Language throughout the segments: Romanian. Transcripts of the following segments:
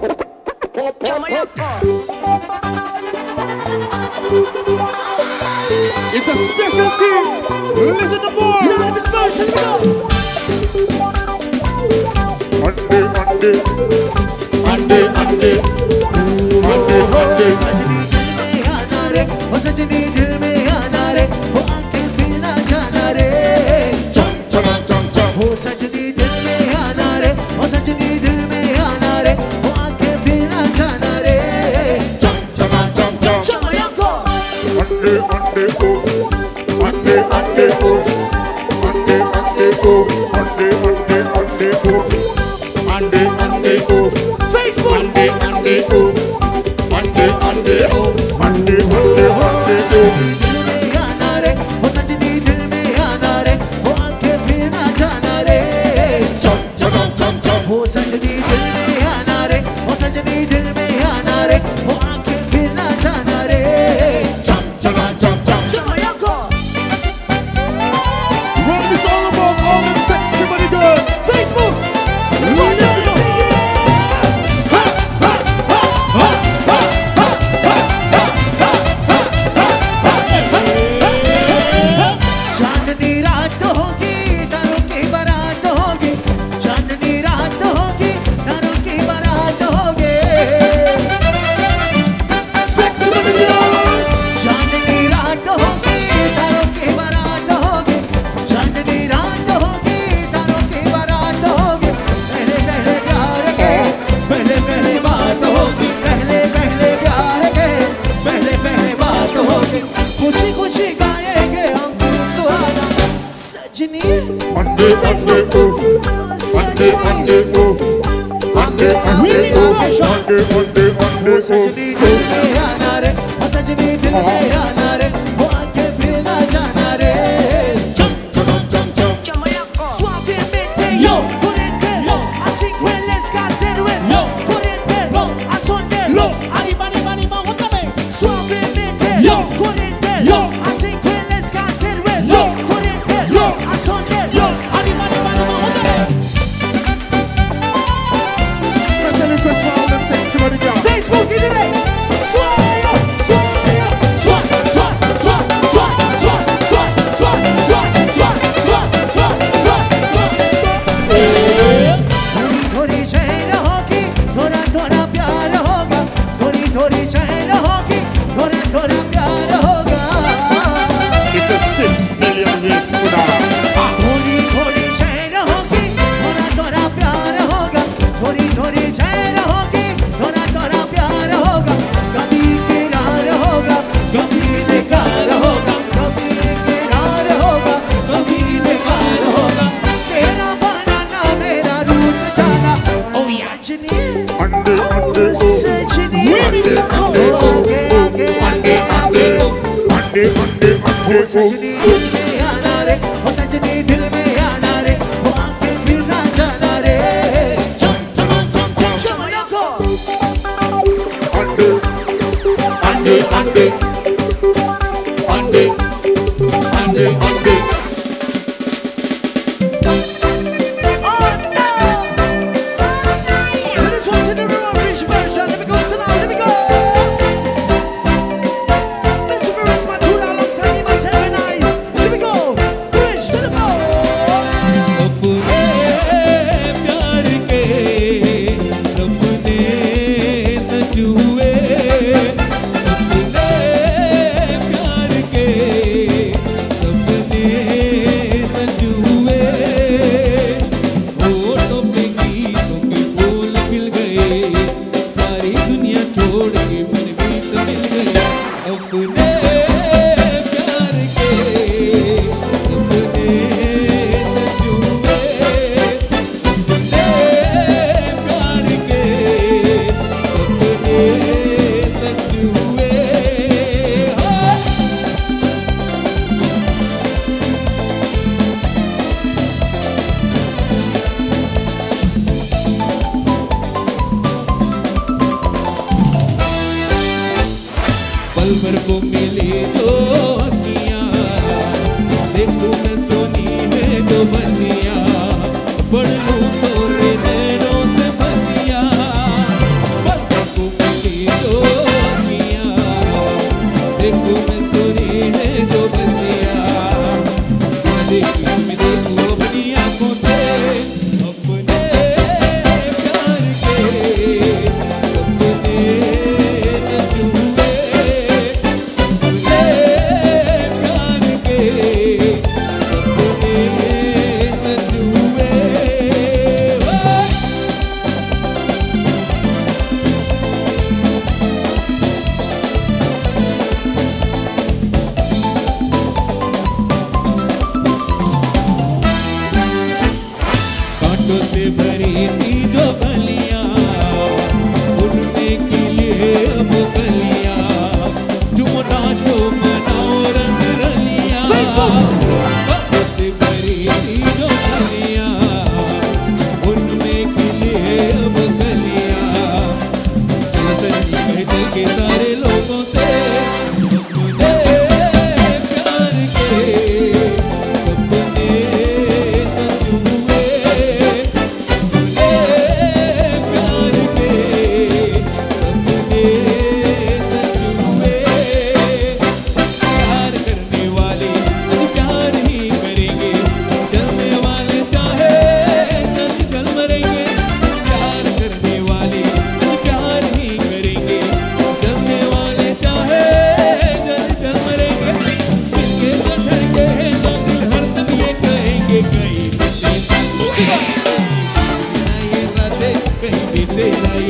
It's a special thing. Listen to more. Live is version. Monday, Monday, Monday, Monday, Monday, Monday. Sajni dil me aana re, oh sajni dil me aana re, oh aankhe se na jaana re. Cham cham cham cham, oh sajni dil me aana re, oh sajni dil me aana re, oh aankhe se na jaana re. Cham cham cham cham, chamo yanko. Monday, Monday, oh, Monday, Monday, oh, Monday, Monday, oh, Monday, Monday, Monday, oh. Monday, Monday, oh, Facebook. Monday, Monday, oh, Monday, Monday, oh, Monday, Monday, Monday, oh. Dil me aana re, oh sajni dil me aana re, oh aankhein phir na jaana re. Cham cham cham cham, oh sajni dil me aana re, oh sajni dil me aana re, oh aankhein phir na jaana re. Cham cham cham cham, chamo yanko. What is this all about? All them sexy money girls. Facebook. Monday, Monday, oh, Monday, Monday, oh, Monday, Monday, oh, Monday, Monday, Monday, oh. Sajni dil me aana re, oh sajni dil me aana re, oh aankhein phir na jaana re. Cham cham cham cham, chamaya ko suave mete yo, put it there, asik welles ka serves, yo, put it there, asonde lo, aribani bani ma hotame, suave mete yo, put it there, yo, asik welles ka serves, yo, put it there, asonde. Facebook it today. It's a 6 million years from now. O sajni dil me aana re, o sajni dil me aana re, o aankhein phir na jaana re. Cham cham cham cham, chamo yanko. Ande ande ande ande ande ande. Oh no! This one's in the room, rich version. Let me go tonight. Let me go. बन लूं तोरे नैनों से फंसिया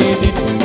ये दिन